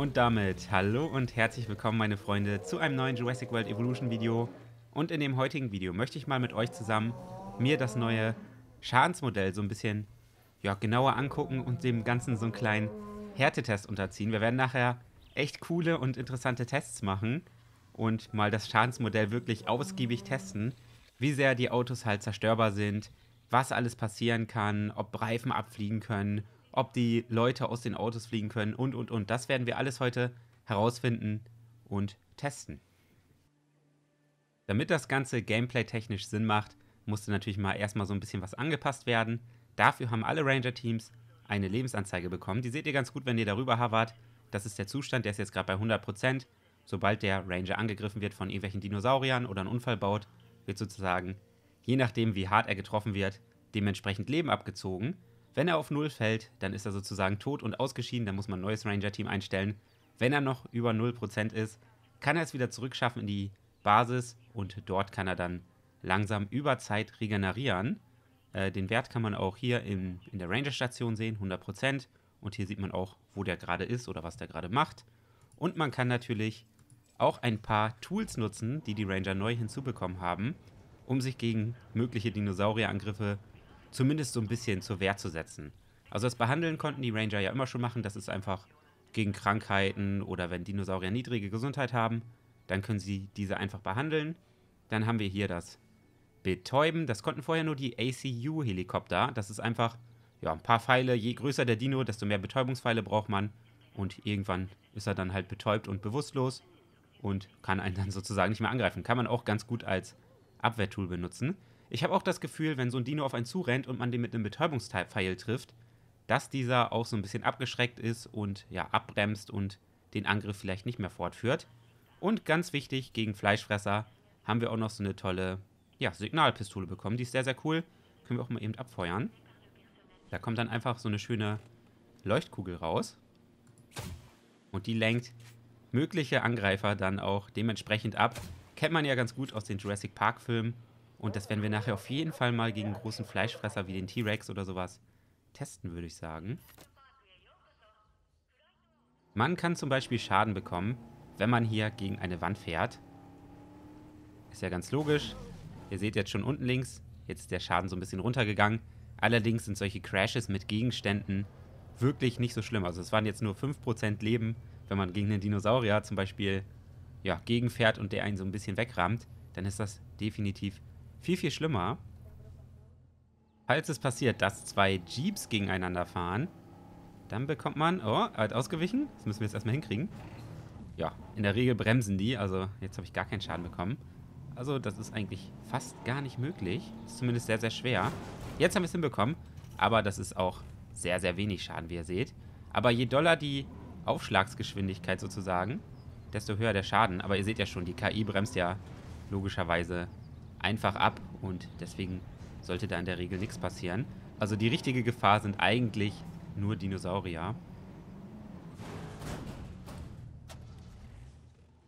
Und damit hallo und herzlich willkommen, meine Freunde, zu einem neuen Jurassic World Evolution Video. Und in dem heutigen Video möchte ich mal mit euch zusammen mir das neue Schadensmodell so ein bisschen genauer angucken und dem Ganzen so einen kleinen Härtetest unterziehen. Wir werden nachher echt coole und interessante Tests machen und mal das Schadensmodell wirklich ausgiebig testen, wie sehr die Autos halt zerstörbar sind, was alles passieren kann, ob Reifen abfliegen können, ob die Leute aus den Autos fliegen können und. Das werden wir alles heute herausfinden und testen. Damit das Ganze gameplay-technisch Sinn macht, musste natürlich mal erstmal so ein bisschen was angepasst werden. Dafür haben alle Ranger-Teams eine Lebensanzeige bekommen. Die seht ihr ganz gut, wenn ihr darüber hovert. Das ist der Zustand, der ist jetzt gerade bei 100%. Sobald der Ranger angegriffen wird von irgendwelchen Dinosauriern oder einen Unfall baut, wird sozusagen, je nachdem wie hart er getroffen wird, dementsprechend Leben abgezogen. Wenn er auf 0 fällt, dann ist er sozusagen tot und ausgeschieden, dann muss man ein neues Ranger-Team einstellen. Wenn er noch über 0% ist, kann er es wieder zurückschaffen in die Basis und dort kann er dann langsam über Zeit regenerieren. Den Wert kann man auch hier in der Ranger-Station sehen, 100%. Und hier sieht man auch, wo der gerade ist oder was der gerade macht. Und man kann natürlich auch ein paar Tools nutzen, die die Ranger neu hinzubekommen haben, um sich gegen mögliche Dinosaurierangriffe zumindest so ein bisschen zur Wehr zu setzen. Also das Behandeln konnten die Ranger ja immer schon machen. Das ist einfach gegen Krankheiten oder wenn Dinosaurier niedrige Gesundheit haben, dann können sie diese einfach behandeln. Dann haben wir hier das Betäuben. Das konnten vorher nur die ACU-Helikopter. Das ist einfach ein paar Pfeile. Je größer der Dino, desto mehr Betäubungspfeile braucht man. Und irgendwann ist er dann halt betäubt und bewusstlos und kann einen dann sozusagen nicht mehr angreifen. Kann man auch ganz gut als Abwehrtool benutzen. Ich habe auch das Gefühl, wenn so ein Dino auf einen zurennt und man den mit einem Betäubungspfeil trifft, dass dieser auch so ein bisschen abgeschreckt ist und abbremst und den Angriff vielleicht nicht mehr fortführt. Und ganz wichtig, gegen Fleischfresser haben wir auch noch so eine tolle Signalpistole bekommen. Die ist sehr, sehr cool. Können wir auch mal eben abfeuern. Da kommt dann einfach so eine schöne Leuchtkugel raus. Und die lenkt mögliche Angreifer dann auch dementsprechend ab. Kennt man ja ganz gut aus den Jurassic Park Filmen. Und das werden wir nachher auf jeden Fall mal gegen großen Fleischfresser wie den T-Rex oder sowas testen, würde ich sagen. Man kann zum Beispiel Schaden bekommen, wenn man hier gegen eine Wand fährt. Ist ja ganz logisch. Ihr seht jetzt schon unten links, jetzt ist der Schaden so ein bisschen runtergegangen. Allerdings sind solche Crashes mit Gegenständen wirklich nicht so schlimm. Also es waren jetzt nur 5% Leben, wenn man gegen einen Dinosaurier zum Beispiel gegenfährt und der einen so ein bisschen wegrammt. Dann ist das definitiv viel, viel schlimmer. Falls es passiert, dass zwei Jeeps gegeneinander fahren, dann bekommt man... Oh, er hat ausgewichen. Das müssen wir jetzt erstmal hinkriegen. Ja, in der Regel bremsen die. Also jetzt habe ich gar keinen Schaden bekommen. Also das ist eigentlich fast gar nicht möglich. Ist zumindest sehr, sehr schwer. Jetzt haben wir es hinbekommen. Aber das ist auch sehr, sehr wenig Schaden, wie ihr seht. Aber je doller die Aufschlagsgeschwindigkeit sozusagen, desto höher der Schaden. Aber ihr seht ja schon, die KI bremst ja logischerweise einfach ab und deswegen sollte da in der Regel nichts passieren. Also die richtige Gefahr sind eigentlich nur Dinosaurier.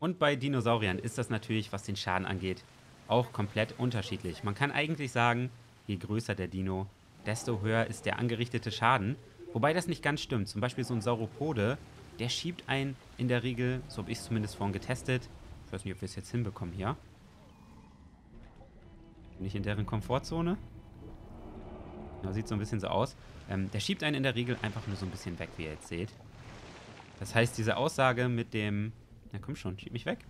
Und bei Dinosauriern ist das natürlich, was den Schaden angeht, auch komplett unterschiedlich. Man kann eigentlich sagen, je größer der Dino, desto höher ist der angerichtete Schaden. Wobei das nicht ganz stimmt. Zum Beispiel so ein Sauropode, der schiebt einen in der Regel, so habe ich es zumindest vorhin getestet. Ich weiß nicht, ob wir es jetzt hinbekommen hier. Bin ich in deren Komfortzone? Ja, sieht so ein bisschen so aus. Der schiebt einen in der Regel einfach nur so ein bisschen weg, wie ihr jetzt seht. Das heißt, diese Aussage mit dem... Na komm schon, schieb mich weg.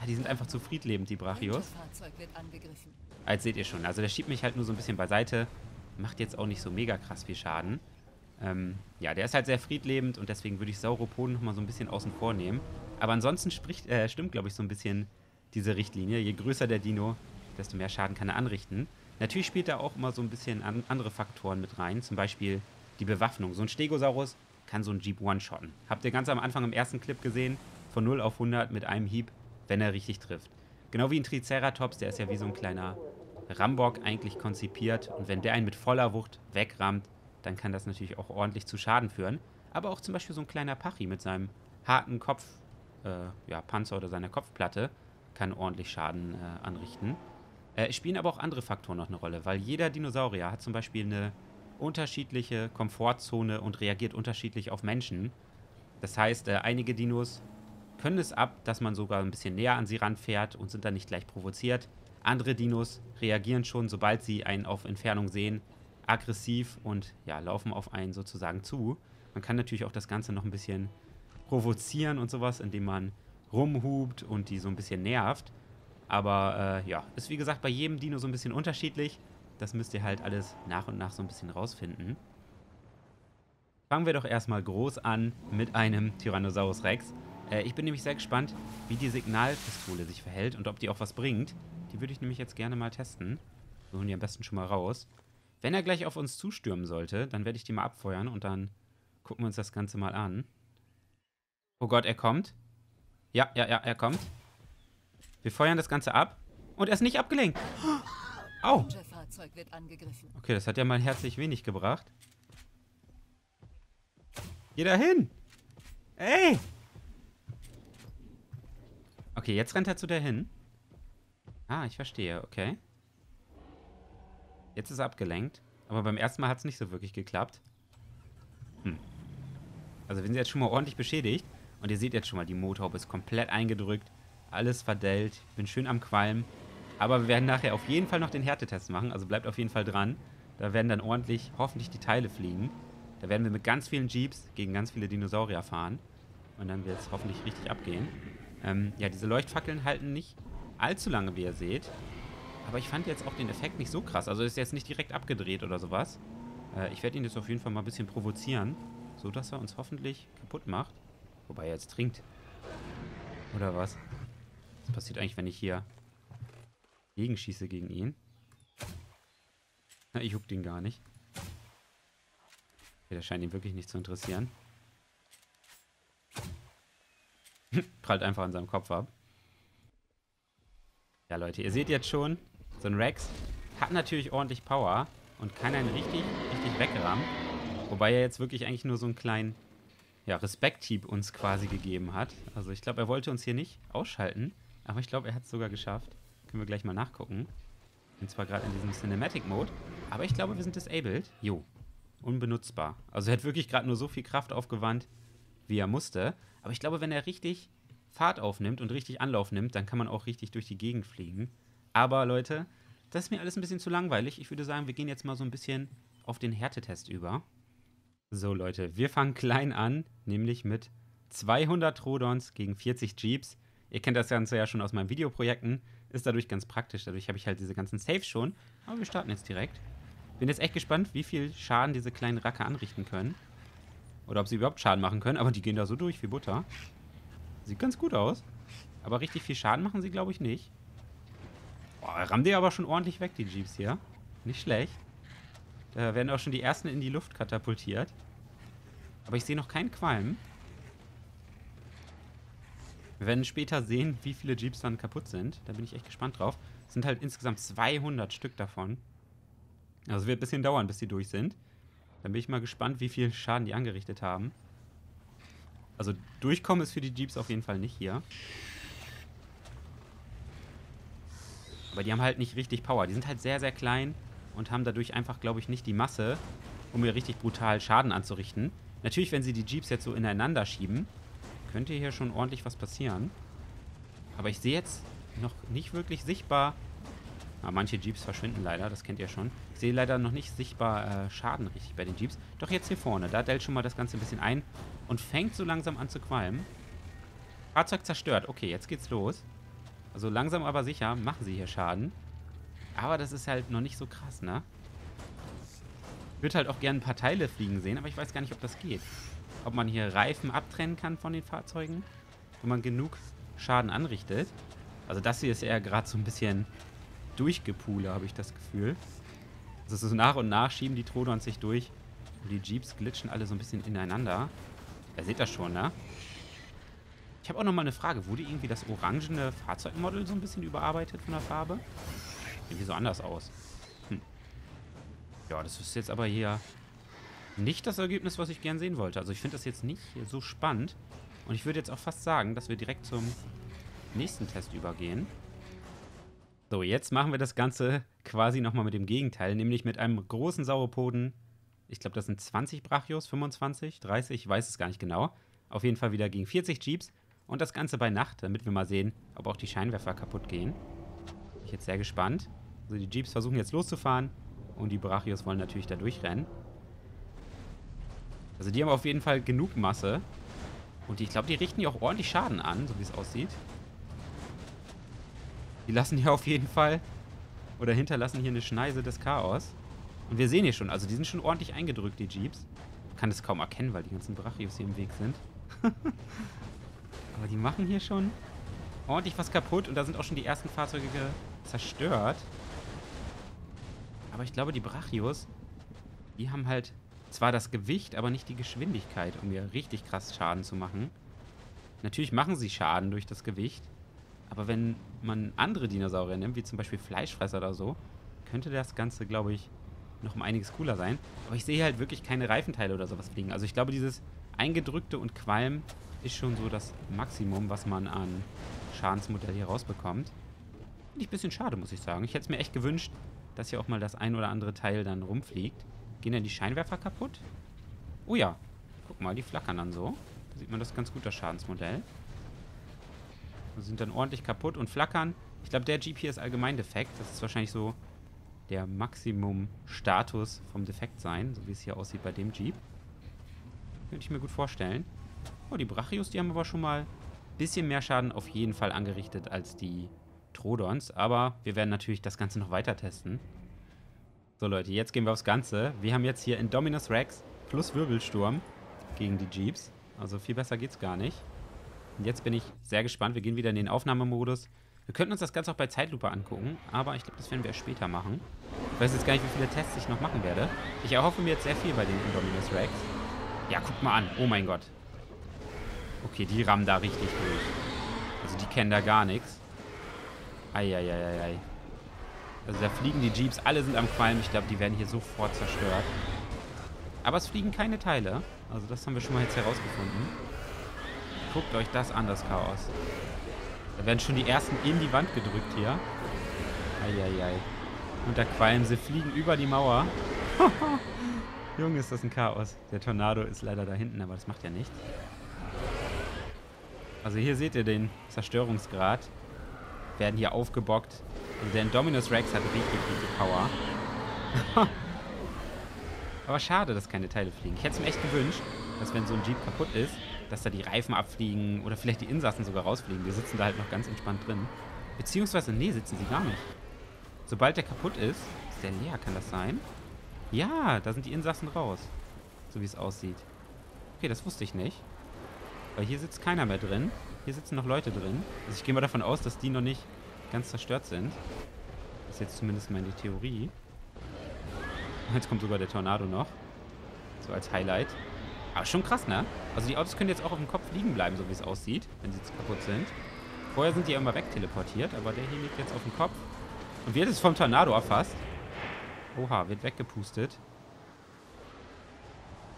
Ja, die sind einfach zu friedlebend, die Brachios. Als seht ihr schon. Also der schiebt mich halt nur so ein bisschen beiseite. Macht jetzt auch nicht so mega krass viel Schaden. Der ist halt sehr friedlebend und deswegen würde ich Sauropoden nochmal so ein bisschen außen vor nehmen. Aber ansonsten stimmt, glaube ich, so ein bisschen diese Richtlinie. Je größer der Dino, desto mehr Schaden kann er anrichten. Natürlich spielt da auch immer so ein bisschen andere Faktoren mit rein. Zum Beispiel die Bewaffnung. So ein Stegosaurus kann so ein Jeep one-shotten. Habt ihr ganz am Anfang im ersten Clip gesehen. Von 0 auf 100 mit einem Hieb, wenn er richtig trifft. Genau wie ein Triceratops, der ist ja wie so ein kleiner Rambock eigentlich konzipiert. Und wenn der einen mit voller Wucht wegrammt, dann kann das natürlich auch ordentlich zu Schaden führen. Aber auch zum Beispiel so ein kleiner Pachy mit seinem harten Kopf, Panzer oder seiner Kopfplatte kann ordentlich Schaden anrichten. Spielen aber auch andere Faktoren noch eine Rolle, weil jeder Dinosaurier hat zum Beispiel eine unterschiedliche Komfortzone und reagiert unterschiedlich auf Menschen. Das heißt, einige Dinos können es ab, dass man sogar ein bisschen näher an sie ranfährt und sind dann nicht gleich provoziert. Andere Dinos reagieren schon, sobald sie einen auf Entfernung sehen, aggressiv und ja, laufen auf einen sozusagen zu. Man kann natürlich auch das Ganze noch ein bisschen provozieren und sowas, indem man rumhupt und die so ein bisschen nervt. Aber ja, ist wie gesagt bei jedem Dino so ein bisschen unterschiedlich. Das müsst ihr halt alles nach und nach so ein bisschen rausfinden. Fangen wir doch erstmal groß an mit einem Tyrannosaurus Rex. Ich bin nämlich sehr gespannt, wie die Signalpistole sich verhält und ob die auch was bringt. Die würde ich nämlich jetzt gerne mal testen. Wir holen die am besten schon mal raus. Wenn er gleich auf uns zustürmen sollte, dann werde ich die mal abfeuern und dann gucken wir uns das Ganze mal an. Oh Gott, er kommt. Ja, er kommt. Wir feuern das Ganze ab und er ist nicht abgelenkt. Au! Okay, das hat ja mal herzlich wenig gebracht. Geh da hin! Ey! Okay, jetzt rennt er zu der hin. Ah, ich verstehe, okay. Jetzt ist er abgelenkt. Aber beim ersten Mal hat es nicht so wirklich geklappt. Hm. Also wir sind jetzt schon mal ordentlich beschädigt. Und ihr seht jetzt schon mal, die Motorhaube ist komplett eingedrückt. Alles verdellt. Ich bin schön am Qualm. Aber wir werden nachher auf jeden Fall noch den Härtetest machen. Also bleibt auf jeden Fall dran. Da werden dann ordentlich, hoffentlich die Teile fliegen. Da werden wir mit ganz vielen Jeeps gegen ganz viele Dinosaurier fahren. Und dann wird es hoffentlich richtig abgehen. Ja, diese Leuchtfackeln halten nicht allzu lange, wie ihr seht. Aber ich fand jetzt auch den Effekt nicht so krass. Also ist jetzt nicht direkt abgedreht oder sowas. Ich werde ihn jetzt auf jeden Fall mal ein bisschen provozieren. So, dass er uns hoffentlich kaputt macht. Wobei er jetzt trinkt. Oder was? Was passiert eigentlich, wenn ich hier gegenschieße gegen ihn? Na, ich huck den gar nicht. Okay, das scheint ihn wirklich nicht zu interessieren. Prallt einfach an seinem Kopf ab. Ja, Leute, ihr seht jetzt schon, so ein Rex hat natürlich ordentlich Power und kann einen richtig wegrammen. Wobei er jetzt wirklich eigentlich nur so einen kleinen, ja, Respekt-Hieb uns quasi gegeben hat. Also ich glaube, er wollte uns hier nicht ausschalten, aber ich glaube, er hat es sogar geschafft. Können wir gleich mal nachgucken. Und zwar gerade in diesem Cinematic-Mode, aber ich glaube, wir sind disabled. Jo, unbenutzbar. Also er hat wirklich gerade nur so viel Kraft aufgewandt, wie er musste. Aber ich glaube, wenn er richtig Fahrt aufnimmt und richtig Anlauf nimmt, dann kann man auch richtig durch die Gegend fliegen. Aber Leute, das ist mir alles ein bisschen zu langweilig. Ich würde sagen, wir gehen jetzt mal so ein bisschen auf den Härtetest über. So Leute, wir fangen klein an, nämlich mit 200 Troodons gegen 40 Jeeps. Ihr kennt das Ganze ja schon aus meinen Videoprojekten. Ist dadurch ganz praktisch. Dadurch habe ich halt diese ganzen Saves schon. Aber wir starten jetzt direkt. Bin jetzt echt gespannt, wie viel Schaden diese kleinen Racker anrichten können. Oder ob sie überhaupt Schaden machen können. Aber die gehen da so durch wie Butter. Sieht ganz gut aus. Aber richtig viel Schaden machen sie, glaube ich, nicht. Boah, rammen die aber schon ordentlich weg, die Jeeps hier. Nicht schlecht. Da werden auch schon die ersten in die Luft katapultiert. Aber ich sehe noch keinen Qualm. Wir werden später sehen, wie viele Jeeps dann kaputt sind. Da bin ich echt gespannt drauf. Es sind halt insgesamt 200 Stück davon. Also wird ein bisschen dauern, bis die durch sind. Dann bin ich mal gespannt, wie viel Schaden die angerichtet haben. Also durchkommen ist für die Jeeps auf jeden Fall nicht hier. Aber die haben halt nicht richtig Power. Die sind halt sehr klein und haben dadurch einfach, glaube ich, nicht die Masse, um hier richtig brutal Schaden anzurichten. Natürlich, wenn sie die Jeeps jetzt so ineinander schieben, könnte hier schon ordentlich was passieren. Aber ich sehe jetzt noch nicht wirklich sichtbar... Ah, manche Jeeps verschwinden leider, das kennt ihr schon. Ich sehe leider noch nicht sichtbar Schaden richtig bei den Jeeps. Doch jetzt hier vorne, da dellt schon mal das Ganze ein bisschen ein und fängt so langsam an zu qualmen. Fahrzeug zerstört. Okay, jetzt geht's los. Also langsam aber sicher machen sie hier Schaden. Aber das ist halt noch nicht so krass, ne? Ich würde halt auch gerne ein paar Teile fliegen sehen, aber ich weiß gar nicht, ob das geht. Ob man hier Reifen abtrennen kann von den Fahrzeugen, wenn man genug Schaden anrichtet. Also das hier ist eher gerade so ein bisschen durchgepule, habe ich das Gefühl. Also so nach und nach schieben die Troodons sich durch und die Jeeps glitschen alle so ein bisschen ineinander. Ihr seht das schon, ne? Ich habe auch nochmal eine Frage. Wurde irgendwie das orangene Fahrzeugmodell so ein bisschen überarbeitet von der Farbe? Irgendwie so anders aus. Hm. Ja, das ist jetzt aber hier nicht das Ergebnis, was ich gern sehen wollte. Also ich finde das jetzt nicht so spannend. Und ich würde jetzt auch fast sagen, dass wir direkt zum nächsten Test übergehen. So, jetzt machen wir das Ganze quasi nochmal mit dem Gegenteil. Nämlich mit einem großen Sauropoden. Ich glaube, das sind 20 Brachios, 25, 30, ich weiß es gar nicht genau. Auf jeden Fall wieder gegen 40 Jeeps. Und das Ganze bei Nacht, damit wir mal sehen, ob auch die Scheinwerfer kaputt gehen. Bin ich jetzt sehr gespannt. Also die Jeeps versuchen jetzt loszufahren. Und die Brachios wollen natürlich da durchrennen. Also die haben auf jeden Fall genug Masse. Und ich glaube, die richten ja auch ordentlich Schaden an, so wie es aussieht. Die lassen hier auf jeden Fall, oder hinterlassen hier eine Schneise des Chaos. Und wir sehen hier schon, also die sind schon ordentlich eingedrückt, die Jeeps. Ich kann das kaum erkennen, weil die ganzen Brachios hier im Weg sind. Aber die machen hier schon ordentlich was kaputt. Und da sind auch schon die ersten Fahrzeuge zerstört. Aber ich glaube, die Brachios, die haben halt zwar das Gewicht, aber nicht die Geschwindigkeit, um hier richtig krass Schaden zu machen. Natürlich machen sie Schaden durch das Gewicht. Aber wenn man andere Dinosaurier nimmt, wie zum Beispiel Fleischfresser oder so, könnte das Ganze, glaube ich, noch um einiges cooler sein. Aber ich sehe hier halt wirklich keine Reifenteile oder sowas fliegen. Also ich glaube, dieses Eingedrückte und Qualm ist schon so das Maximum, was man an Schadensmodell hier rausbekommt. Finde ich ein bisschen schade, muss ich sagen. Ich hätte es mir echt gewünscht, dass hier auch mal das ein oder andere Teil dann rumfliegt. Gehen denn die Scheinwerfer kaputt? Oh ja. Guck mal, die flackern dann so. Da sieht man das ganz gut, das Schadensmodell. Die sind dann ordentlich kaputt und flackern. Ich glaube, der Jeep hier ist allgemein defekt. Das ist wahrscheinlich so der Maximum-Status vom Defektsein, so wie es hier aussieht bei dem Jeep. Könnte ich mir gut vorstellen. Oh, die Brachios, die haben aber schon mal ein bisschen mehr Schaden auf jeden Fall angerichtet als die Troodons. Aber wir werden natürlich das Ganze noch weiter testen. So Leute, jetzt gehen wir aufs Ganze. Wir haben jetzt hier Indominus Rex plus Wirbelsturm gegen die Jeeps. Also viel besser geht's gar nicht. Und jetzt bin ich sehr gespannt. Wir gehen wieder in den Aufnahmemodus. Wir könnten uns das Ganze auch bei Zeitlupe angucken, aber ich glaube, das werden wir erst später machen. Ich weiß jetzt gar nicht, wie viele Tests ich noch machen werde. Ich erhoffe mir jetzt sehr viel bei den Indominus Rex. Ja, guck mal an. Oh mein Gott. Okay, die rammen da richtig durch. Also die kennen da gar nichts. Eieieiei. Also da fliegen die Jeeps, alle sind am Qualm. Ich glaube, die werden hier sofort zerstört. Aber es fliegen keine Teile. Also das haben wir schon mal jetzt herausgefunden. Guckt euch das an, das Chaos. Da werden schon die ersten in die Wand gedrückt hier. Eieiei. Und da qualmen sie, fliegen über die Mauer. Junge, ist das ein Chaos. Der Tornado ist leider da hinten, aber das macht ja nichts. Also hier seht ihr den Zerstörungsgrad. Werden hier aufgebockt. Also der Indominus Rex hat richtig, richtig Power. Aber schade, dass keine Teile fliegen. Ich hätte es mir echt gewünscht, dass wenn so ein Jeep kaputt ist, dass da die Reifen abfliegen oder vielleicht die Insassen sogar rausfliegen. Die sitzen da halt noch ganz entspannt drin. Beziehungsweise, nee, sitzen sie gar nicht. Sobald der kaputt ist, ist der leer, kann das sein? Ja, da sind die Insassen raus. So wie es aussieht. Okay, das wusste ich nicht. Weil hier sitzt keiner mehr drin. Hier sitzen noch Leute drin. Also ich gehe mal davon aus, dass die noch nicht ganz zerstört sind. Das ist jetzt zumindest meine Theorie. Jetzt kommt sogar der Tornado noch. So als Highlight. Aber schon krass, ne? Also die Autos können jetzt auch auf dem Kopf liegen bleiben, so wie es aussieht, wenn sie jetzt kaputt sind. Vorher sind die ja immer wegteleportiert, aber der hier liegt jetzt auf dem Kopf. Und wird jetzt vom Tornado erfasst. Oha, wird weggepustet.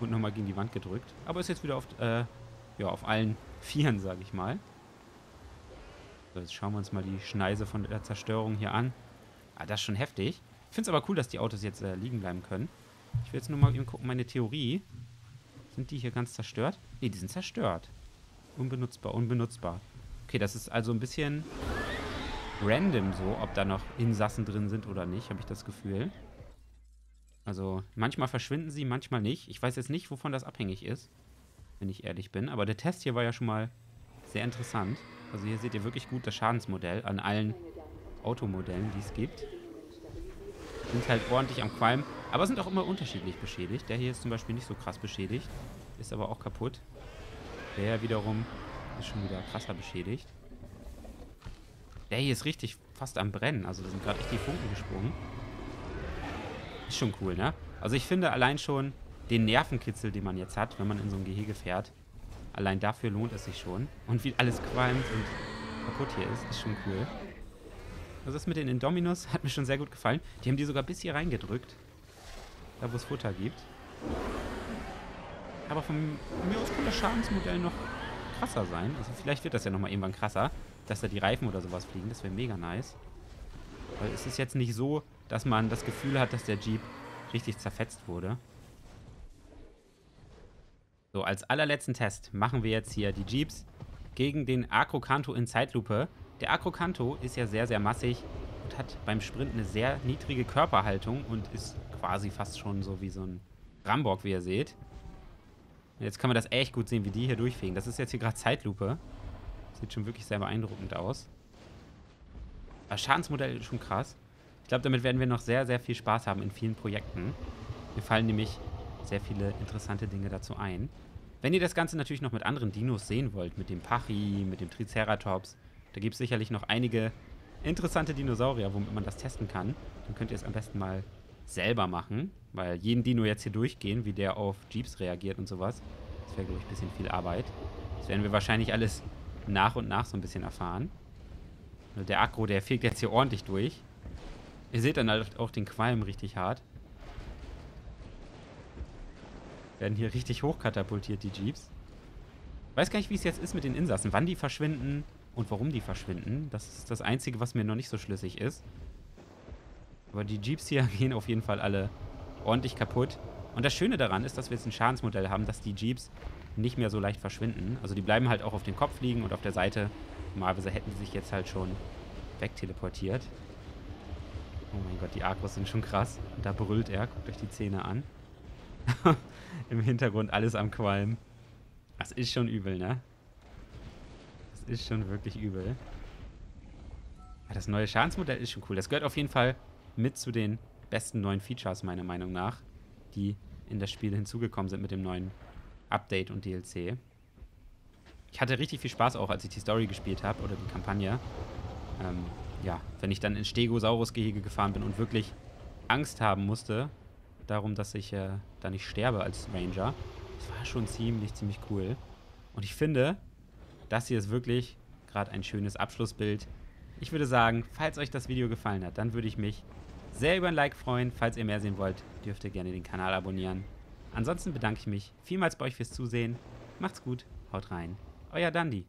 Und nochmal gegen die Wand gedrückt. Aber ist jetzt wieder auf... ja, auf allen Vieren, sage ich mal. So, jetzt schauen wir uns mal die Schneise von der Zerstörung hier an. Ah, das ist schon heftig. Ich finde es aber cool, dass die Autos jetzt liegen bleiben können. Ich will jetzt nur mal eben gucken, meine Theorie. Sind die hier ganz zerstört? Ne, die sind zerstört. Unbenutzbar, unbenutzbar. Okay, das ist also ein bisschen random so, ob da noch Insassen drin sind oder nicht, habe ich das Gefühl. Also, manchmal verschwinden sie, manchmal nicht. Ich weiß jetzt nicht, wovon das abhängig ist, wenn ich ehrlich bin. Aber der Test hier war ja schon mal sehr interessant. Also hier seht ihr wirklich gut das Schadensmodell an allen Automodellen, die es gibt. Sind halt ordentlich am Qualm, aber sind auch immer unterschiedlich beschädigt. Der hier ist zum Beispiel nicht so krass beschädigt, ist aber auch kaputt. Der wiederum ist schon wieder krasser beschädigt. Der hier ist richtig fast am Brennen, also da sind gerade echt die Funken gesprungen. Ist schon cool, ne? Also ich finde allein schon den Nervenkitzel, den man jetzt hat, wenn man in so ein Gehege fährt. Allein dafür lohnt es sich schon. Und wie alles qualmt und kaputt hier ist schon cool. Also das mit den Indominus hat mir schon sehr gut gefallen. Die haben die sogar bis hier reingedrückt. Da, wo es Futter gibt. Aber von mir aus kann das Schadensmodell noch krasser sein. Also vielleicht wird das ja nochmal irgendwann krasser, dass da die Reifen oder sowas fliegen. Das wäre mega nice. Weil es ist jetzt nicht so, dass man das Gefühl hat, dass der Jeep richtig zerfetzt wurde. So, als allerletzten Test machen wir jetzt hier die Jeeps gegen den Acrocantho in Zeitlupe. Der Acrocantho ist ja sehr, sehr massig und hat beim Sprint eine sehr niedrige Körperhaltung und ist quasi fast schon so wie so ein Rambock, wie ihr seht. Und jetzt kann man das echt gut sehen, wie die hier durchfegen. Das ist jetzt hier gerade Zeitlupe. Sieht schon wirklich sehr beeindruckend aus. Das Schadensmodell ist schon krass. Ich glaube, damit werden wir noch sehr, sehr viel Spaß haben in vielen Projekten. Mir fallen nämlich sehr viele interessante Dinge dazu ein. Wenn ihr das Ganze natürlich noch mit anderen Dinos sehen wollt, mit dem Pachy, mit dem Triceratops, da gibt es sicherlich noch einige interessante Dinosaurier, womit man das testen kann. Dann könnt ihr es am besten mal selber machen, weil jeden Dino jetzt hier durchgehen, wie der auf Jeeps reagiert und sowas, das wäre, glaube ich, ein bisschen viel Arbeit. Das werden wir wahrscheinlich alles nach und nach so ein bisschen erfahren. Also der Acro, der fegt jetzt hier ordentlich durch. Ihr seht dann halt auch den Qualm richtig hart. Werden hier richtig hochkatapultiert, die Jeeps. Weiß gar nicht, wie es jetzt ist mit den Insassen. Wann die verschwinden und warum die verschwinden. Das ist das Einzige, was mir noch nicht so schlüssig ist. Aber die Jeeps hier gehen auf jeden Fall alle ordentlich kaputt. Und das Schöne daran ist, dass wir jetzt ein Schadensmodell haben, dass die Jeeps nicht mehr so leicht verschwinden. Also die bleiben halt auch auf dem Kopf liegen und auf der Seite. Normalerweise hätten sie sich jetzt halt schon wegteleportiert. Oh mein Gott, die Acros sind schon krass. Und da brüllt er. Guckt euch die Zähne an. Im Hintergrund alles am Qualm. Das ist schon übel, ne? Das ist schon wirklich übel. Ja, das neue Schadensmodell ist schon cool. Das gehört auf jeden Fall mit zu den besten neuen Features, meiner Meinung nach, die in das Spiel hinzugekommen sind mit dem neuen Update und DLC. Ich hatte richtig viel Spaß auch, als ich die Story gespielt habe oder die Kampagne. Ja, wenn ich dann ins Stegosaurus-Gehege gefahren bin und wirklich Angst haben musste darum, dass ich da nicht sterbe als Ranger. Das war schon ziemlich cool. Und ich finde, das hier ist wirklich gerade ein schönes Abschlussbild. Ich würde sagen, falls euch das Video gefallen hat, dann würde ich mich sehr über ein Like freuen. Falls ihr mehr sehen wollt, dürft ihr gerne den Kanal abonnieren. Ansonsten bedanke ich mich vielmals bei euch fürs Zusehen. Macht's gut, haut rein. Euer Dandy.